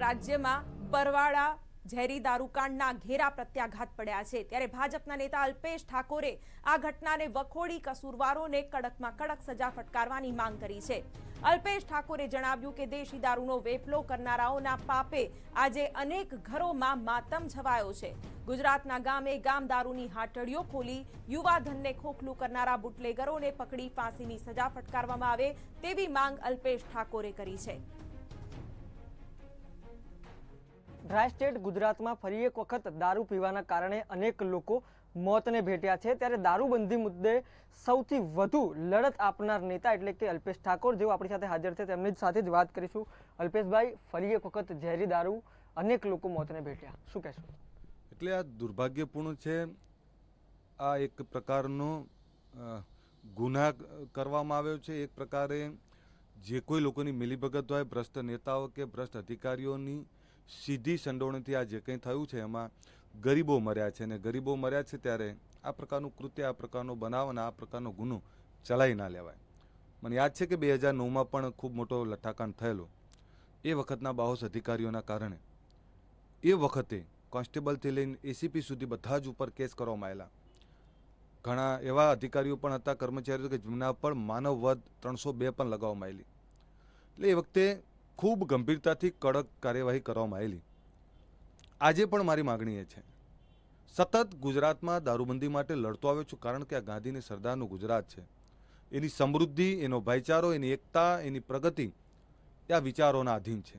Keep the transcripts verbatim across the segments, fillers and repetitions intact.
राज्य में बरवाड़ा झेरी दारूकांडना घेरा प्रत्याघात पड्या छे त्यारे भाजपना नेता अल्पेश ठाकोरे आ घटनाने वखोड़ी कसूरवारोने कड़कमां कड़क सजा फटकारवानी मांग करी छे। अल्पेश ठाकोरे जणाव्युं के देशी दारूनो वेपलो करनाराओना पापे आजे अनेक घरोमां मातम छवायो छे। गुजरातना गामे गाम दारूनी हाटड़ीओ खोली युवाधनने खोखलू करनारा बुटलेगरोने पकड़ी फांसीनी सजा फटकारवामां आवे तेवी मांग अल्पेश ठाकोरे करी छे। ड्राय स्टेट गुजरात में फरी एक वक्त दारू पीवाना कारणे अनेक लोको मौत ने भेट्या है त्यारे दारूबंदी मुद्दे सौथी वधु लड़त आपनार नेता एटले के अल्पेश ठाकोर जेओ आपणी साथे हाजर छे तेमनी साथे ज वात करीशुं। अल्पेश भाई, फरी एक वक्त झेरी दारू अनेक लोको मौत ने भेट्या, शुं कहेशो? एटले आ दुर्भाग्यपूर्ण छे, आ एक प्रकारनो गुनाह करवामां आव्यो छे। एक प्रकारे जे कोई लोकोनी मिलीभगत होय, भ्रष्ट नेताओं के भ्रष्ट अधिकारीओनी सीधी संडोवणथी आ जे कंई थयुं छे एमां गरीबो मर्या छे ने गरीबो मर्या छे त्यारे आ प्रकारनुं कृत्य, आ प्रकारनो बनाव अने आ प्रकारनो गुनो चलाई ना लेवाय। मने याद छे के बे हज़ार नौमां पण खूब मोटो लठाकण थयेलो। ए वखतना बाहोश अधिकारीओना कारणे ए वखते कोन्स्टेबलथी लईने एसीपी सुधी बधा ज उपर केस करवामां आवेला। घणा एवा अधिकारीओ पण हता, कर्मचारीओ के जेमना पर मानववध त्रणसो बे पण लगाववामां आवेली। एटले ए वखते खूब गंभीरता थी कड़क कार्यवाही करवामां आवेली। आजे पण मारी मागणी ए छे, सतत गुजरात में दारूबंदी माटे लड़तो आव्यो छुं, कारण के आ गांधी ने सरदारनुं गुजरात छे। एनी समृद्धि, एनो भाईचारो, एनी एकता, एनी प्रगति आ विचारोना अधीन छे।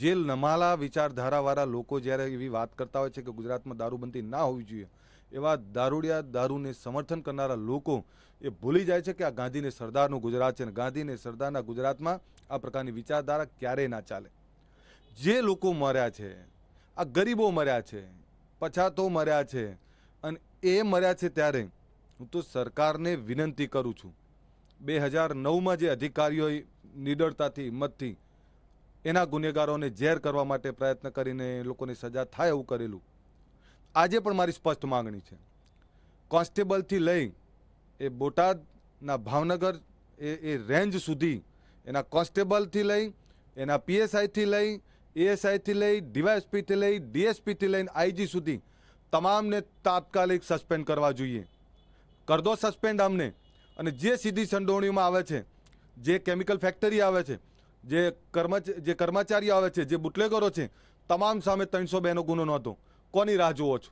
जे नमाला विचारधारावाळा लोको ज्यारे एवी वात करता होय छे के गुजरात में दारूबंदी ना होवी जोईए, एवा दारूडिया दारू ने समर्थन करनारा लोको ए भूली जाय छे के आ गांधी ने सरदारनुं गुजरात छे। गांधी ने सरदारना गुजरात में आ प्रकारनी विचारधारा क्यारेय ना चाले। जे लोको मर्या छे, आ गरीबो मर्या छे, पछातो मर्या छे, अने ए मर्या छे त्यारे हूँ तो सरकारने विनंती करूँ छूँ, बे हज़ार नौ में जे अधिकारीओए निडरताथी हिम्मतथी एना गुनेगारोने जेर करवा माटे प्रयत्न करीने लोकोने सजा थाय एवुं करेलुं। आजे पण मारी स्पष्ट मांगणी छे, कोन्स्टेबल थी लई ए बोटाद ना भावनगर ए, ए रेंज सुधी एना कोन्स्टेबल थी लई एना पीएसआई थी लई एएसआई थी लई डीवायएसपी थी लई डीएसपी थी लई आईजी सुधी तमाम ने तात्कालिक सस्पेन्ड करवा जोईए। कर दो सस्पेन्ड आमने। अने जे सीधी संडोवणीमां आवे छे, जे केमिकल फेक्टरी आवे छे, जे कर्मच जे कर्मचारी आवे छे, जे बुटलेगरो छे, तमाम सामे त्रणसो बे नो गुनो नोंधो। कोनी राह जोवो छो?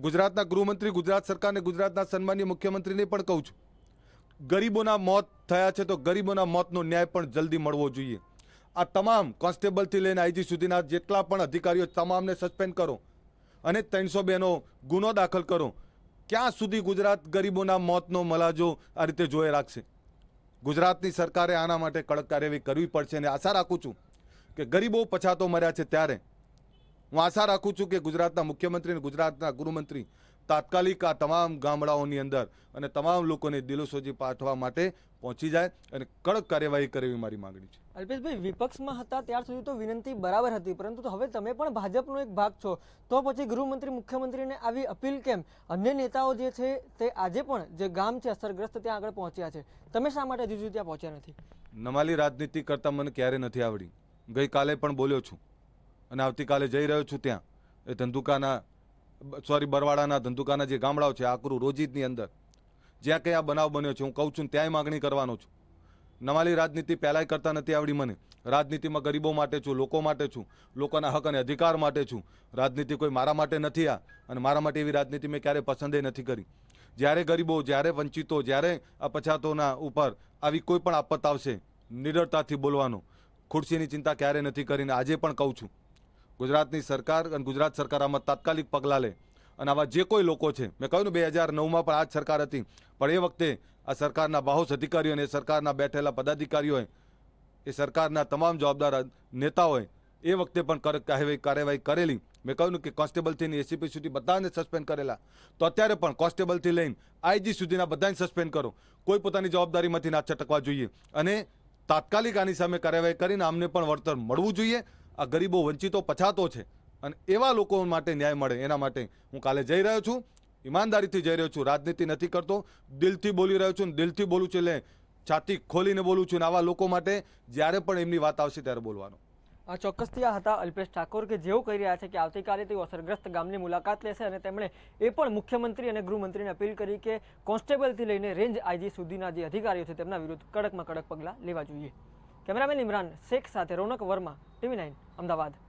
गुजरातना गृहमंत्री, गुजरात सरकार ने गुजरातना सन्माननीय मुख्यमंत्री ने पण कहूं छूं, गरीबोना मौत थया छे तो गरीबोना मौतनो न्याय पण जल्दी मळवो जोईए। आ तमाम कोन्स्टेबल थी लईने आईजी सुधीना जेटला पण अधिकारीओ तमामने सस्पेन्ड करो अने त्रणसो बे नो गुनो दाखल करो। क्यां सुधी गुजरात गरीबोना मौतनो मलाजो आ रीते जोए राखशे? गुजरातनी सरकारे आना माटे कड़क कार्यवाही करवी पड़शे अने आशा राखुं छूं के गरीबो पछातो मर्या छे त्यारे हूँ आशा राखूँ छूँ कि गुजरातना मुख्यमंत्री ने गुजरातना गृहमंत्री तात्कालिक आ तमाम गामडाओनी अंदर अने तमाम लोकोने दिलोसोजी पाठवा माटे पहुंची जाए अने कड़क कार्यवाही करे एवी मारी मांगणी छे। अल्पेश भाई, विपक्ष में हता त्यार सुधी तो विनंती बराबर हती, परंतु तो हवे तमे पण भाजपनो एक भाग छो, तो पछी गृहमंत्री मुख्यमंत्री ने आवी अपील केम? अन्य नेताओं जे छे ते आजे पण जे गाम छे असरग्रस्त त्यां आगळ पहोंच्या छे, तमे शा माटे हजू सुधी त्यां पहोंच्या नथी? नमाली राजनीति करता मने क्यारे नथी आवडी। गई काले पण बोल्यो छूं अने आवतीकाले जई रह्यो छूं त्यां ए धंधुकाना सॉरी बरवाड़ाना धंधुकाना जे गामडाओ छे आकरू रोजीदनी अंदर ज्यां कहीं आ बनाव बन्यो छे, हूँ कहूँ छूँ त्यांय मागणी करवानो छूं। नमाली राजनीति पहेलांय करता नथी आवडी मने। राजनीतिमां गरीबो माटे छूं, लोको माटे छूं, लोकोना हक अने अधिकार माटे छूं। राजनीति कोई मारा माटे नथी आ अने मारा माटे एवी राजनीति मैं क्यारे पसंद नथी करी। ज्यारे गरीबो, ज्यारे वंचितो, ज्यारे आ पछातोना उपर आवी कोई पण आपत आवशे, निडरताथी बोलवानो, खुर्शीनी चिंता क्यारे नथी करीने आजे पण कहूँ छूँ, गुजरातनी सरकार अने गुजरात सरकार आमां तात्कालिक पगलां ले अने आवा जे कोई लोको छे। मैं कह्युं ने बे हज़ार नौ में पण आ ज सरकार हती, पण ए वखते आ सरकारना बाहोश अधिकारीओने, सरकारना बेठेला पदाधिकारीओ, ए सरकारना तमाम जवाबदार नेताओए ए वखते पण कड़क कार्यवाही करेली। मैं कह्युं ने के कोन्स्टेबलथी ने एसीपी सुधी बधाने सस्पेन्ड करेला, तो अत्यारे पण कोन्स्टेबलथी लईने आईजी सुधीना बधाने सस्पेन्ड करो। कोई पोतानी जवाबदारीमांथी ना छटकवा जोईए अने तात्कालिक आनी सामे कार्यवाही करीने आमने पण वळतर मळवुं जोईए। आ गरीबो, वंचितो, पछातो है अने एवा लोको माटे न्याय मळे एना माटे हूँ काले जई रह्यो छूँ। ईमानदारीथी जई रह्यो छूँ, राजनीति नथी करतो, दिलथी बोली रह्यो छूँ, दिलथी बोलूं छूं, छाती खोलीने बोलूं छूं। आवा लोको माटे ज्यारे पण एमनी वात आवशे त्यारे बोलवानो। चौक्कसथी आ हता अल्पेश ठाकोर के जेओ कही रह्या छे के आवतीकाले तेओ असरग्रस्त गामनी मुलाकात लेशे अने तेमणे ए पण मुख्यमंत्री अने गृहमंत्रीने अपील करी के कोन्स्टेबलथी लईने रेंज आईजी सुधीना जे अधिकारीओ छे तेमना विरुद्ध कड़कमां कड़क पगलां लेवा जोईए। केमरामेन इमरान शेख साथे रौनक वर्मा, टीवी नाइन, अमदावाद।